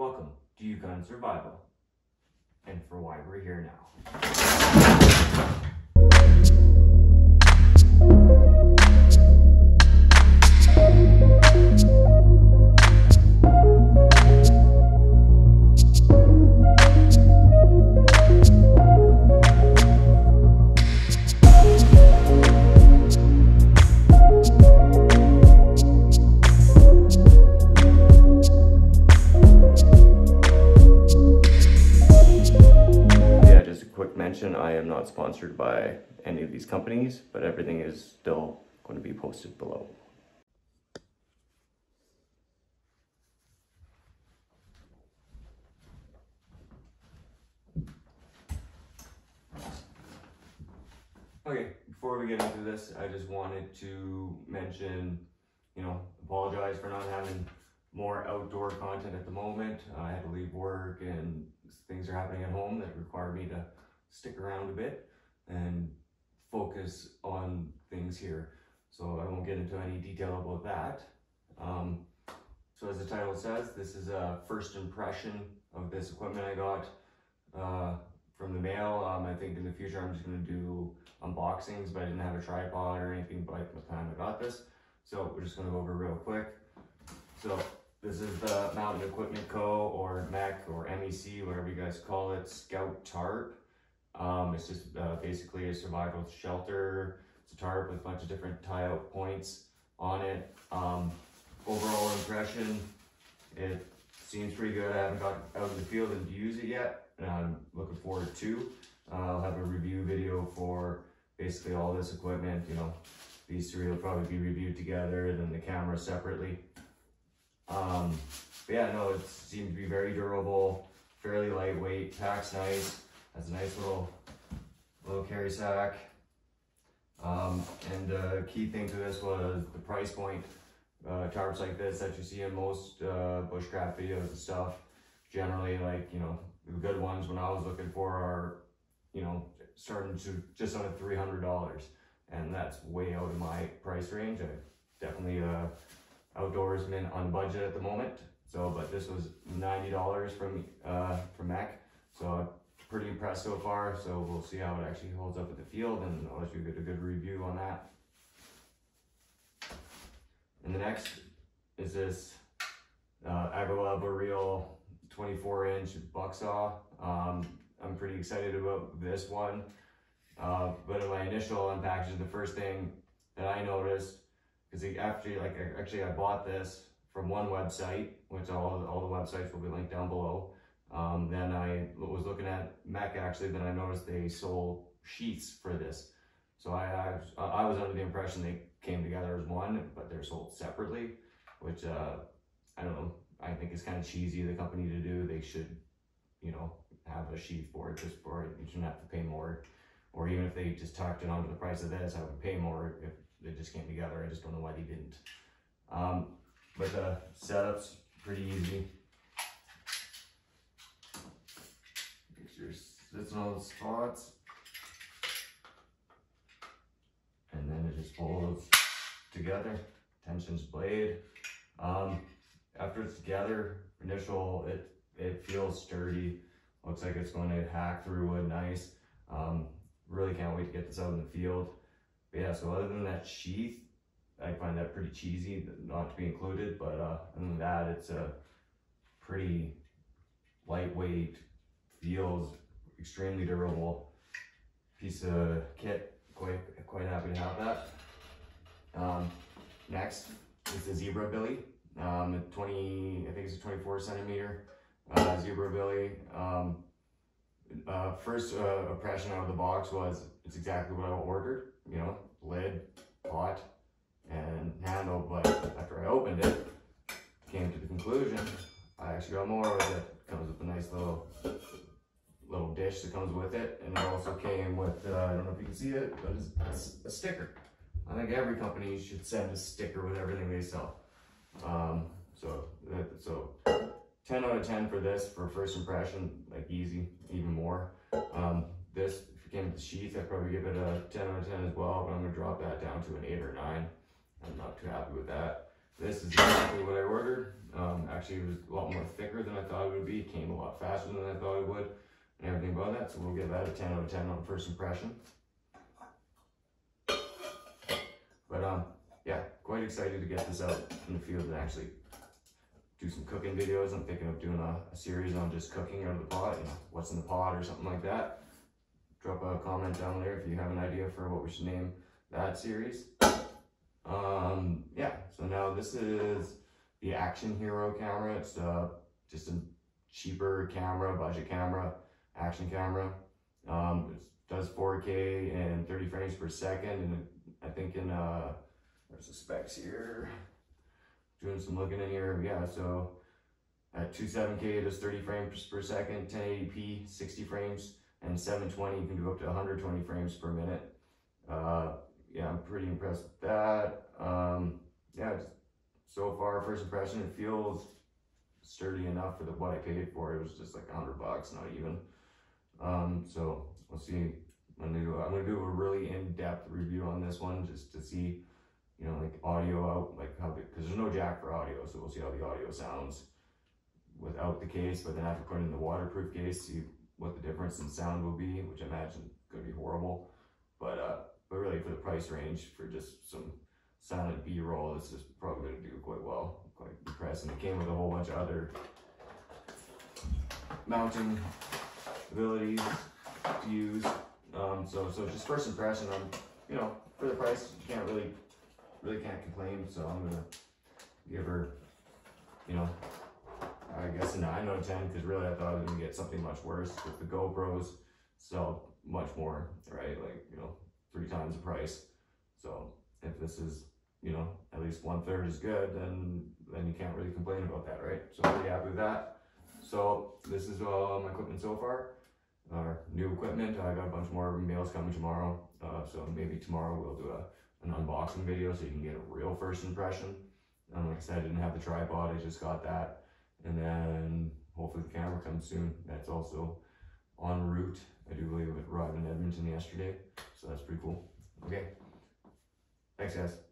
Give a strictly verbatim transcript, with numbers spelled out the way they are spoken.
Welcome to Yukon Survival, and for why we're here now. I am not sponsored by any of these companies, but everything is still going to be posted below. Okay, before we get into this, I just wanted to mention, you know, apologize for not having more outdoor content at the moment. I had to leave work and things are happening at home that require me to stick around a bit and focus on things here. So I won't get into any detail about that. Um, so as the title says, this is a first impression of this equipment I got uh, from the mail. Um, I think in the future I'm just going to do unboxings, but I didn't have a tripod or anything by the time I got this. So we're just going to go over real quick. So this is the Mountain Equipment Co. or M E C or M E C, whatever you guys call it, Scout Tarp. Um, it's just uh, basically a survival shelter. It's a tarp with a bunch of different tie-out points on it. Um, overall impression, it seems pretty good. I haven't got out in the field and used it yet, and I'm looking forward to. Uh, I'll have a review video for basically all this equipment. You know, these three will probably be reviewed together, and then the camera separately. Um, but yeah, no, it seemed to be very durable, fairly lightweight, packs nice. Has a nice little, little carry sack. Um, and the key thing to this was the price point. Uh, tarps like this that you see in most uh, bushcraft videos and stuff, generally, like, you know, the good ones when I was looking for are, you know, starting to just under three hundred dollars. And that's way out of my price range. I'm definitely uh, outdoorsman on budget at the moment. So, but this was ninety dollars from, uh, from M E C. So, pretty impressed so far, so we'll see how it actually holds up in the field, and I'll let you get a good review on that. And the next is this uh, Agawa Boreal twenty-four inch buck saw. Um, I'm pretty excited about this one, uh, but in my initial unpackage, the first thing that I noticed, because actually, like, actually I bought this from one website, which all, all the websites will be linked down below. Um, then I was looking at M E C actually, then I noticed they sold sheaths for this. So I, I, I was under the impression they came together as one, but they're sold separately, which, uh, I don't know, I think it's kind of cheesy, the company to do. They should, you know, have a sheath for it just for it. You shouldn't have to pay more. Or even if they just tucked it onto the price of this, I would pay more if they just came together. I just don't know why they didn't. Um, but the setup's pretty easy. Sits in all the spots, and then it just folds together. Tensions blade. Um, after it's together, initial it it feels sturdy. Looks like it's going to hack through wood nice. Um, really can't wait to get this out in the field. But yeah, so other than that sheath, I find that pretty cheesy not to be included. But uh, other than that, it's a pretty lightweight. Feels extremely durable piece of kit. Quite quite happy to have that. Um, next is the Zebra Billy. Um, twenty, I think it's a twenty-four centimeter uh, Zebra Billy. Um, uh, first uh, impression out of the box was it's exactly what I ordered. You know, lid, pot, and handle. But after I opened it, came to the conclusion I actually got more with it. Comes with a nice little. little dish that comes with it, and it also came with, uh, I don't know if you can see it, but it's a sticker. I think every company should send a sticker with everything they sell. Um, so, so ten out of ten for this, for first impression, like easy, even more. Um, this, if it came with the sheath, I'd probably give it a ten out of ten as well, but I'm gonna drop that down to an eight or nine. I'm not too happy with that. This is exactly what I ordered. Um, actually, it was a lot more thicker than I thought it would be. It came a lot faster than I thought it would, and everything about that. So we'll give that a ten out of ten on first impression. But um, yeah, quite excited to get this out in the field and actually do some cooking videos. I'm thinking of doing a, a series on just cooking out of the pot and what's in the pot or something like that. Drop a comment down there if you have an idea for what we should name that series. Um, yeah, so now this is the Action Hero camera. It's uh, just a cheaper camera, budget camera, action camera. Um, it does four K and thirty frames per second. And I think in, uh, there's the specs here. Doing some looking in here, yeah, so at two seven K it is thirty frames per second, ten eighty P, sixty frames, and seven twenty you can do up to one hundred twenty frames per minute. Uh, yeah, I'm pretty impressed with that. Um, yeah, so far, first impression, it feels sturdy enough for the, what I paid for. It was just like a hundred bucks, not even. Um, so we'll see. I'm gonna, do, I'm gonna do a really in-depth review on this one just to see, you know, like audio out, like how, because there's no jack for audio, so we'll see how the audio sounds without the case, but then after putting in the waterproof case, see what the difference in sound will be, which I imagine could be horrible. But uh, but really for the price range, for just some silent B-roll, this is probably gonna do quite well. I'm quite impressed, and it came with a whole bunch of other mounting abilities to use. Um, so, so just first impression, I'm, you know, for the price, you can't really, really can't complain. So I'm going to give her, you know, I guess a nine out of ten, because really I thought I was going to get something much worse. With the GoPros, sell much more, right? Like, you know, three times the price. So if this is, you know, at least one third is good, then, then you can't really complain about that, right? So I'm pretty happy with that. So this is all my equipment so far. Our new equipment. I got a bunch more mails coming tomorrow, uh, so maybe tomorrow we'll do a, an unboxing video so you can get a real first impression. Um, like I said, I didn't have the tripod, I just got that, and then hopefully the camera comes soon. That's also en route. I do believe it arrived in Edmonton yesterday, so that's pretty cool. Okay, thanks guys.